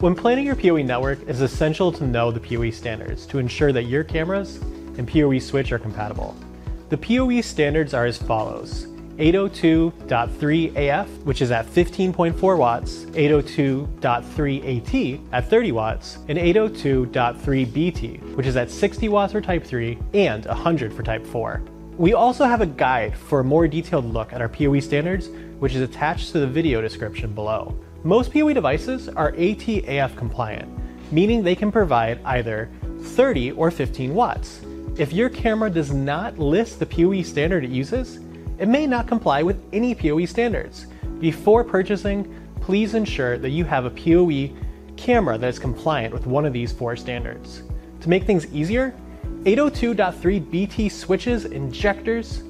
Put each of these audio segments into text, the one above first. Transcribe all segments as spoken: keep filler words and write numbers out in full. When planning your P O E network, it is essential to know the P O E standards to ensure that your cameras and P O E switch are compatible. The P O E standards are as follows: eight oh two point three A F, which is at fifteen point four watts, eight oh two point three A T at thirty watts, and eight oh two point three B T, which is at sixty watts for type three and one hundred for type four. We also have a guide for a more detailed look at our P O E standards, which is attached to the video description below. Most P O E devices are A T A F compliant, meaning they can provide either thirty or fifteen watts. If your camera does not list the P O E standard it uses, it may not comply with any P O E standards. Before purchasing, please ensure that you have a P O E camera that is compliant with one of these four standards. To make things easier, eight oh two point three B T switches injectors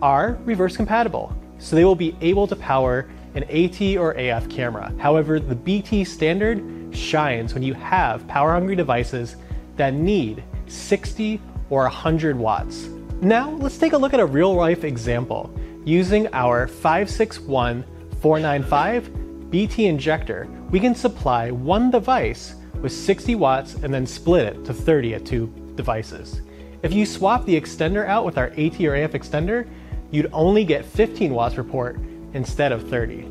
are reverse compatible, so they will be able to power an A T or A F camera. However, the B T standard shines when you have power-hungry devices that need sixty or one hundred watts. Now, let's take a look at a real-life example using our five six one four nine five B T injector. We can supply one device with sixty watts and then split it to thirty at two devices. If you swap the extender out with our A T or A F extender, you'd only get fifteen watts per port instead of thirty.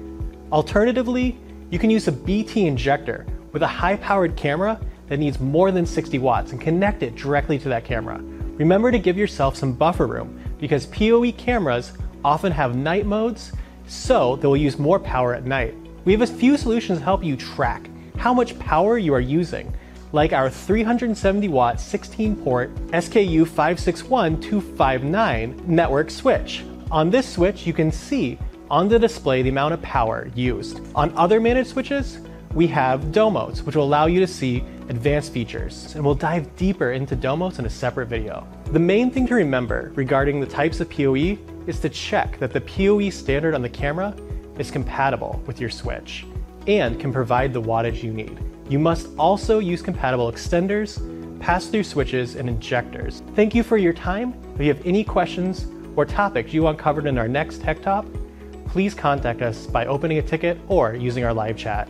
Alternatively, you can use a B T injector with a high-powered camera that needs more than sixty watts and connect it directly to that camera. Remember to give yourself some buffer room because P O E cameras often have night modes, so they will use more power at night. We have a few solutions to help you track how much power you are using, like our three hundred seventy watt sixteen port S K U five six one two five nine network switch. On this switch, you can see on the display the amount of power used. On other managed switches, we have domos, which will allow you to see advanced features, and we'll dive deeper into domos in a separate video. The main thing to remember regarding the types of P O E is to check that the P O E standard on the camera is compatible with your switch and can provide the wattage you need. You must also use compatible extenders, pass-through switches, and injectors. Thank you for your time. If you have any questions or topics you want covered in our next Tech Top, please contact us by opening a ticket or using our live chat.